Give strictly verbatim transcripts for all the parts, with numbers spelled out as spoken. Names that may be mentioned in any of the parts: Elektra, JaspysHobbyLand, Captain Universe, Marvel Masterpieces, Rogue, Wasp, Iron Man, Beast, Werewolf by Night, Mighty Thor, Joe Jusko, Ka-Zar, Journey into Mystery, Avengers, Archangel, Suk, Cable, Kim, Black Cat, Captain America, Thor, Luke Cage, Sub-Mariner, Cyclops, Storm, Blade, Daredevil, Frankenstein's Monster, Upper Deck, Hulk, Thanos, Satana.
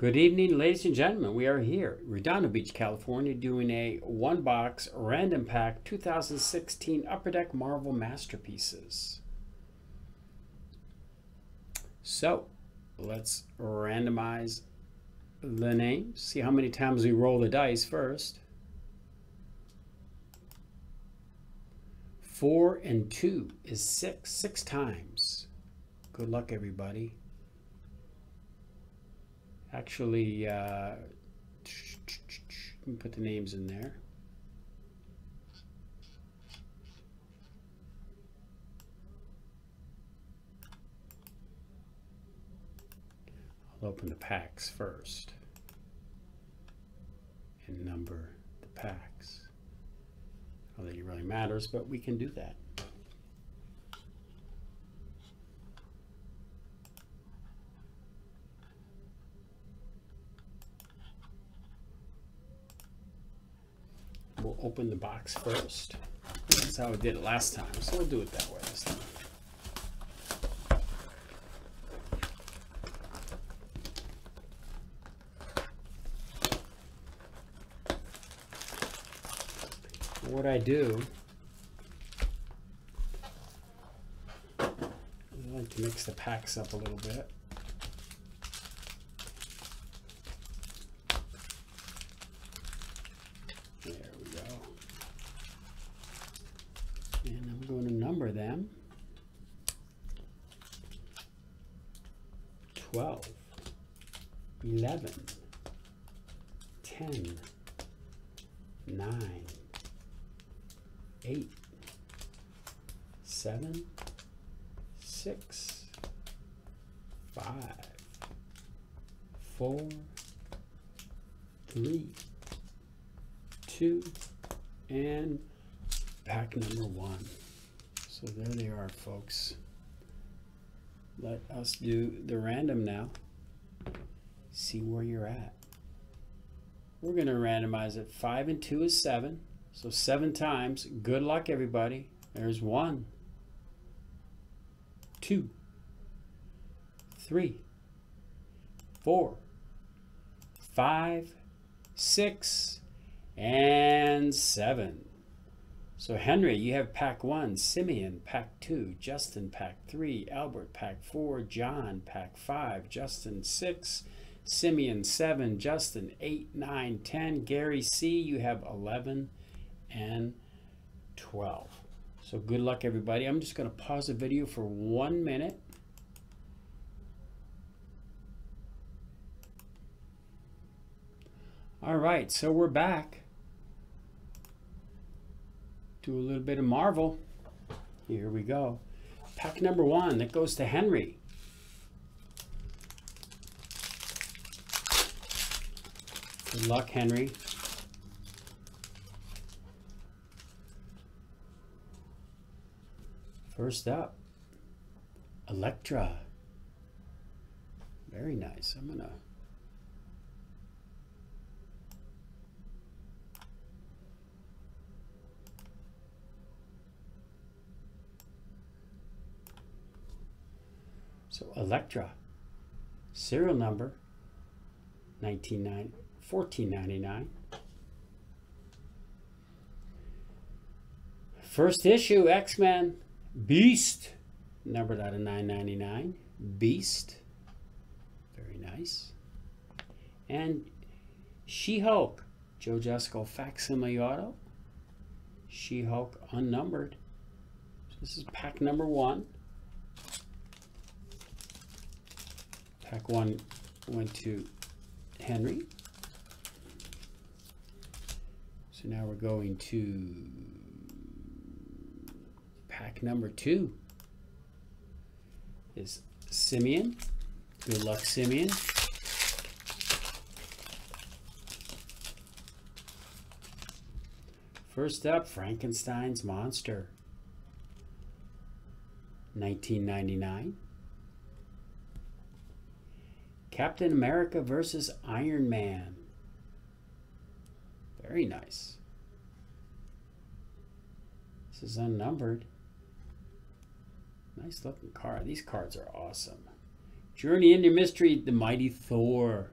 Good evening, ladies and gentlemen. We are here, Redondo Beach, California, doing a one-box random pack two thousand sixteen Upper Deck Marvel Masterpieces. So, let's randomize the names, see how many times we roll the dice first. Four and two is six, six times. Good luck, everybody. Actually, uh, let me put the names in there. I'll open the packs first and number the packs. Not that it really matters, but we can do that. We'll open the box first. That's how we did it last time, so we'll do it that way this time. What I do, I like to mix the packs up a little bit. Ten, nine, eight, seven, six, five, four, three, two, and pack number one. So there they are, folks. Let us do the random now. See where you're at. We're going to randomize it. Five and two is seven. So seven times. Good luck, everybody. There's one, two, three, four, five, six, and seven. So Henry, you have pack one, Simeon, pack two, Justin, pack three, Albert, pack four, John, pack five, Justin, six, Simeon, seven, Justin, eight, nine, ten, Gary C, you have eleven and twelve. So good luck, everybody. I'm just going to pause the video for one minute. All right, so we're back. Do a little bit of Marvel. Here we go. Pack number one, that goes to Henry. Good luck, Henry. First up, Elektra. Very nice. I'm gonna So Elektra, serial number nineteen ninety-nine, fourteen ninety-nine. First issue, X-Men, Beast, numbered out of nine ninety-nine, Beast, very nice. And She-Hulk, Joe Jusko facsimile auto, She-Hulk unnumbered. So this is pack number one. Pack one went to Henry. So now we're going to pack number two. Is Simeon. Good luck, Simeon. First up, Frankenstein's Monster. nineteen ninety-nine. Captain America versus Iron Man. Very nice. This is unnumbered. Nice looking card. These cards are awesome. Journey into Mystery, the Mighty Thor.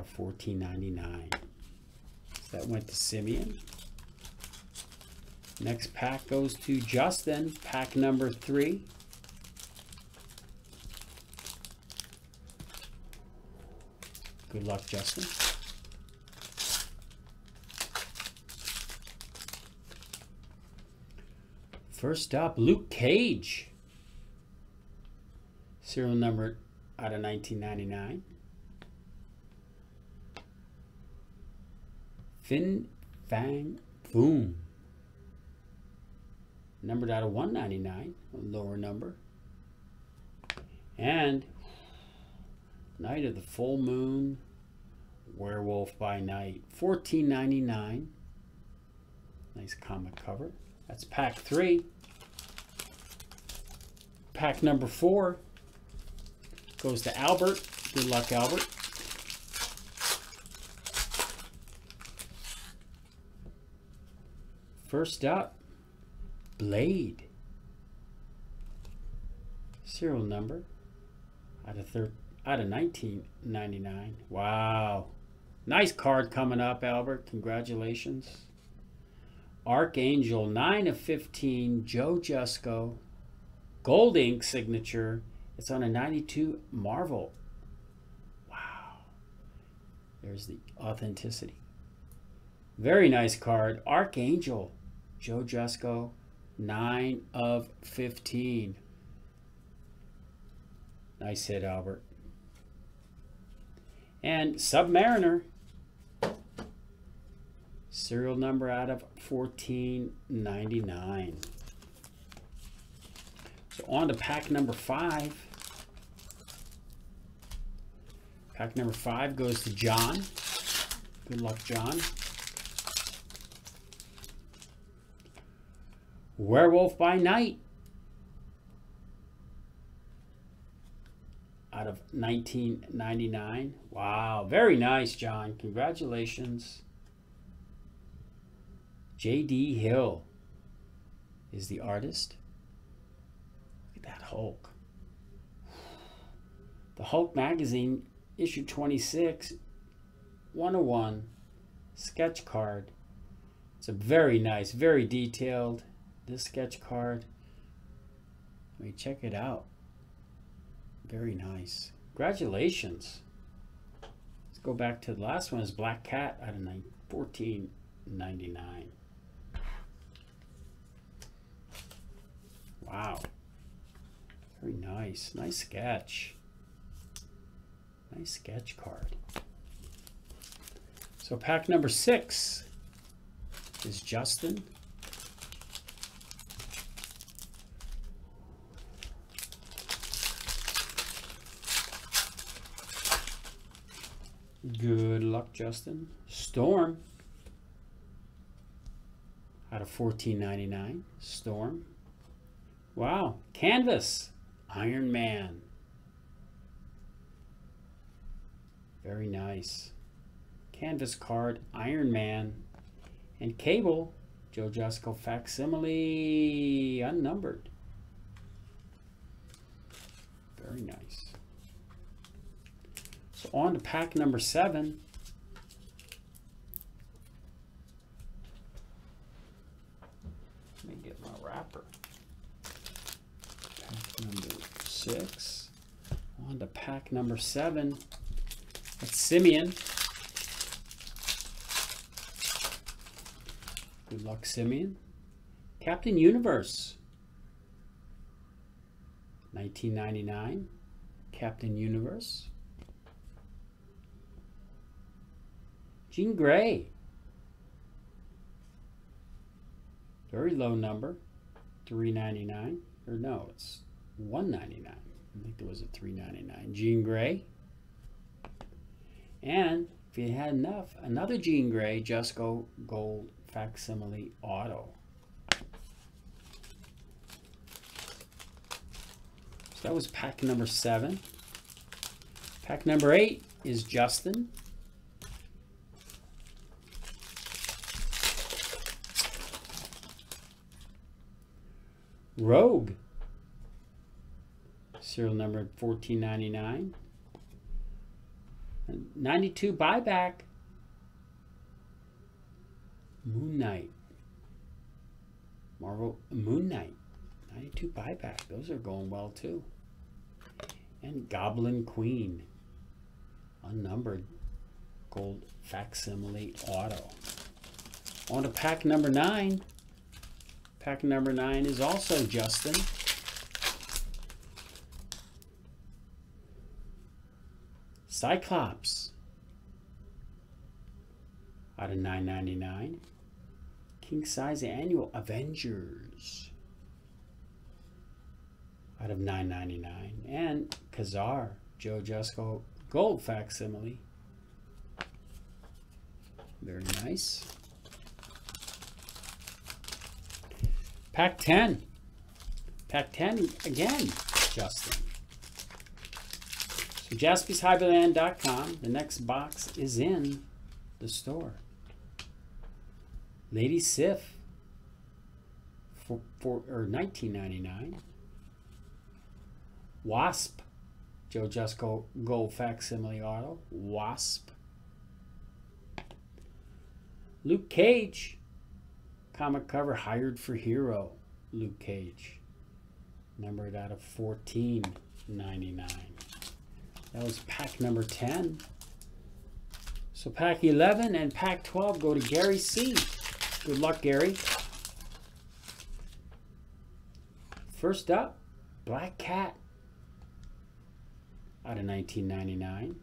of fourteen ninety-nine. So that went to Simeon. Next pack goes to Justin, pack number three. Good luck, Justin. First up, Luke Cage. Serial number out of nineteen ninety-nine. Finn Fang Foom. Numbered out of one ninety-nine, a lower number. And Night of the Full Moon, Werewolf by Night, fourteen ninety-nine. Nice comic cover. That's pack three. Pack number four goes to Albert. Good luck, Albert. First up, Blade. Serial number out of third, out of nineteen ninety-nine. Wow. Nice card coming up, Albert. Congratulations. Archangel, nine of fifteen, Joe Jusko. Gold ink signature. It's on a ninety-two Marvel. Wow. There's the authenticity. Very nice card. Archangel, Joe Jusko. nine of fifteen. Nice hit, Albert. And Sub-Mariner, serial number out of fourteen ninety-nine. So on to pack number five. Pack number five goes to John. Good luck, John. Werewolf by Night, out of nineteen ninety-nine. Wow, very nice, John. Congratulations. J D Hill is the artist. Look at that Hulk. The Hulk magazine, issue twenty-six, one oh one, sketch card. It's a very nice, very detailed, this sketch card. I mean, check it out. Very nice. Congratulations. Let's go back to the last one. Is Black Cat out of fourteen ninety-nine. Wow. Very nice. Nice sketch. Nice sketch card. So pack number six is Justin. Good luck, Justin. Storm, out of fourteen ninety-nine. Storm. Wow. Canvas, Iron Man. Very nice. Canvas card, Iron Man. And Cable, Joe Jusko facsimile, unnumbered. Very nice. So on to pack number seven. Let me get my wrapper. Pack number six. On to pack number seven. That's Simeon. Good luck, Simeon. Captain Universe. nineteen ninety-nine. Captain Universe. Jean Grey, very low number, three ninety-nine, or no, it's one ninety-nine. I think there was a three ninety-nine. Jean Grey, and if you had enough, another Jean Grey, Jusko Gold facsimile auto. So that was pack number seven. Pack number eight is Justin. Rogue, serial number fourteen ninety-nine. ninety-two buyback. Moon Knight. Marvel Moon Knight. ninety-two buyback. Those are going well too. And Goblin Queen. Unnumbered gold facsimile auto. On to pack number nine. Pack number nine is also Justin. Cyclops out of nine ninety-nine. King size annual Avengers out of nine ninety-nine. And Ka-Zar, Joe Jusko gold facsimile. Very nice. Pack ten. Pack ten again, Justin. So Jaspys Hobbyland dot com. The next box is in the store. Lady Sif for, for or nineteen ninety-nine. Wasp, Joe Jusko gold facsimile auto. Wasp. Luke Cage. Comic cover hired for hero. Luke Cage, numbered out of fourteen ninety-nine. That was pack number ten. So pack eleven and pack twelve go to Gary C. Good luck, Gary. First up, Black Cat out of nineteen ninety-nine,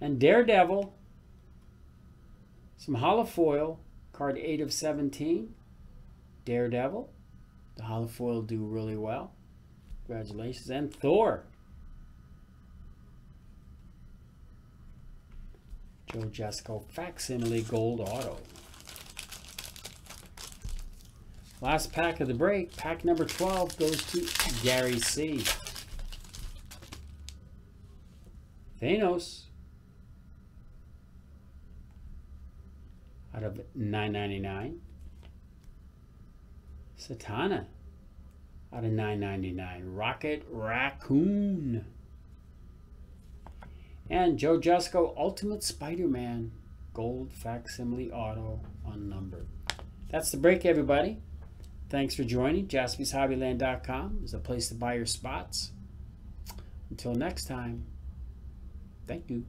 and Daredevil. Some holofoil. Card eight of seventeen, Daredevil. The holofoil do really well. Congratulations. And Thor. Joe Jusko facsimile gold auto. Last pack of the break, pack number twelve goes to Gary C. Thanos. Out of nine ninety-nine. Satana out of nine ninety-nine. Rocket Raccoon. And Joe Jusko Ultimate Spider-Man gold facsimile auto unnumbered. That's the break, everybody. Thanks for joining. Jaspys Hobbyland dot com is a place to buy your spots. Until next time, thank you.